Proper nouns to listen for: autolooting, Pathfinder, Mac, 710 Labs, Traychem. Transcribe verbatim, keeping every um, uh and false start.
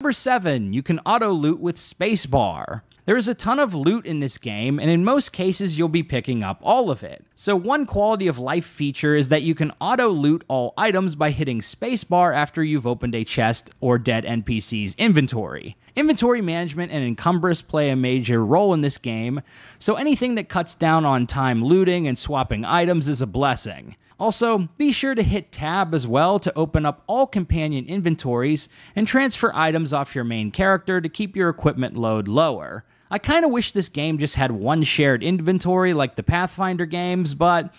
Number seven, you can auto-loot with spacebar. There is a ton of loot in this game, and in most cases, you'll be picking up all of it. So one quality of life feature is that you can auto-loot all items by hitting spacebar after you've opened a chest or dead N P C's inventory. Inventory management and encumbrance play a major role in this game, so anything that cuts down on time looting and swapping items is a blessing. Also, be sure to hit tab as well to open up all companion inventories and transfer items off your main character to keep your equipment load lower. I kinda wish this game just had one shared inventory like the Pathfinder games, but